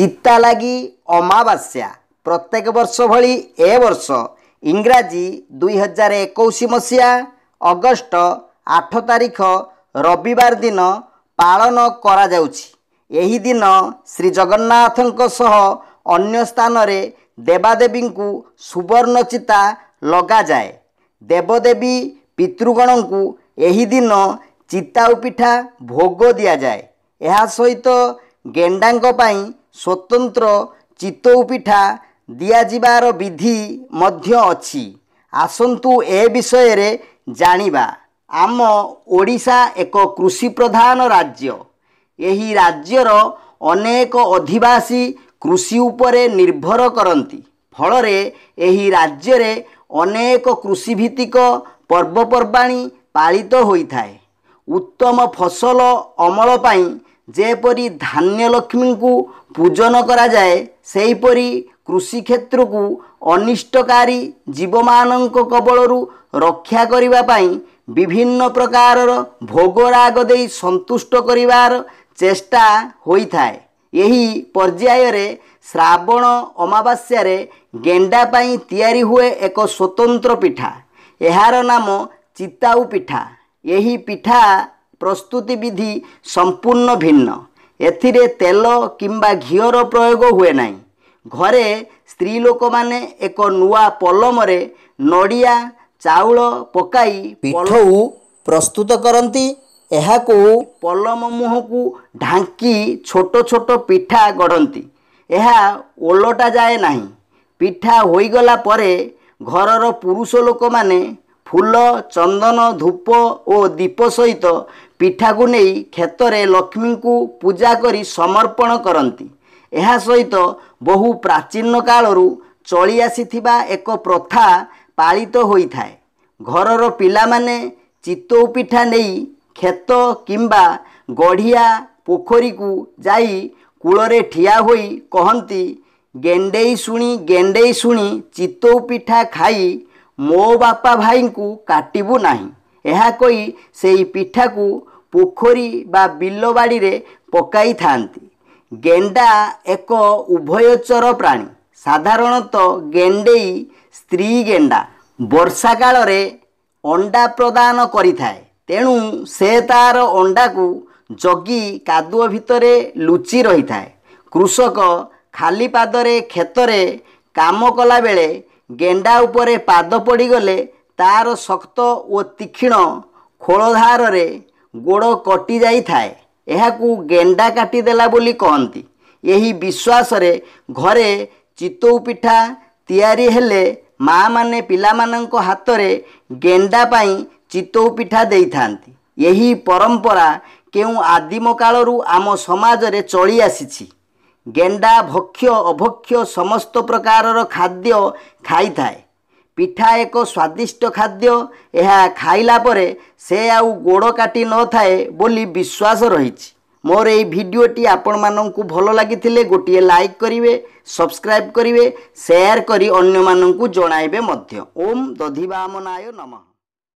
चित्तालागी अमावास्या प्रत्येक वर्ष भली ए वर्ष इंग्राजी 2021 मसीहा अगस्ट 8 तारीख रविवार दिन पालन करा जाउछि। एही दिन श्री जगन्नाथक सह अन्य स्थान रे देवादेवी को सुवर्ण चिता लगा जाए। देवदेवी पितृगण को एही दिन चिताउ पिठा भोग दिया जाए। यह सहित गेंडांग पाई स्वतंत्र चितौ पिठा दिया जिबार विधि मध्य अछि। आसंतु ए विषय रे जानिबा। आम ओडिशा एक कृषि प्रधान राज्य। एही राज्यर अनेक अधिवासी कृषि उपरे निर्भर करती। फल रे एही राज्य रे अनेक कृषि भित्तिक पर्वपर्वाणी पालित होइथाए। उत्तम फसल अमल पाई जेपरी धान्य लक्ष्मी को पूजन करा जाए, सेही परी कृषि क्षेत्र को अनिष्टकारी जीव मानक कबलरू रक्षा करिबा पाई विभिन्न प्रकार भोगराग दे संतुष्ट करिवार चेष्टा होई थाए। यही पर्याय रे श्रावण अमावास्या रे गेंडा पाई तैयारी हुए एक स्वतंत्र पिठा। एहार नाम चिताउ पिठा। यही पिठा प्रस्तुति विधि संपूर्ण भिन्न। एथिरे तेल किंबा घीर प्रयोग हुए नाई। घरे स्त्री लोक माने एक नुआ पलम रे नड़िया चाउल पकाई पिठऊ प्रस्तुत करती। एहाकू पलम मुह को ढांकी छोट छोट पिठा गढ़ती। एहा ओलटा जाए नहीं। पिठा होई गला परे घरर पुरुष लोक माने फूल चंदन धूप और दीप सहित पिठा को नहीं क्षेत्र में लक्ष्मी को पूजा करी समर्पण करती। यह सहित बहु प्राचीन कालरू चली आसीथिबा एक प्रथा पालित होइथाए। घरर पिला माने चितौ पिठा नहीं खेत किंबा गढ़िया पोखरी को जाई कूलरे ठिया होई कहंती, गेंडेई सुनी चितौ पिठा खाई मो बापा भाई को काटिबू नहीं। यह कोई सेही पिठा को पोखरी बा बिलबाड़ी रे पकाई थांती। गेंडा एक उभयचर प्राणी। साधारणतः गेंडेई स्त्री गेंडा वर्षा काल रे अंडा प्रदान करिथाए। तेणु से तार अंडा को जगी कादुओ भितरे लुचि रही थाए। कृषक खाली पादरे खेतरे काम कला बेले गेंडा उपरे पाद पड़ीगले तार शक्त और तीक्षण खोलधार रे गोड़ कटि जाई थाए। एहाकू गेंडा काटी देला बोली कहंती। यही विश्वास रे घरे चितौ पिठा तैयारी हेले माँ माने पिला मानंको हाथ रे गेंडा पाई चितौ पिठा देई थांती। यही परंपरा केउ आदिम कालरू आम समाज रे चली आसीछि। गेंडा भक्ष्य अभक्ष्य समस्त प्रकारर खाद्य खाई थाए। पिठा एक स्वादिष्ट खाद्य। यह खाइला परे से आउ गोड़ काटी न थाए बोली विश्वास रहीछि। मोर एई भिडियोटी आपण मानंकु भलो लागिथिले गोटिए लाइक करिवे, सब्सक्राइब करिवे, शेयर करी अन्य मानंकु जणाइबे मध्य। ओम दधिवामनाय नमः।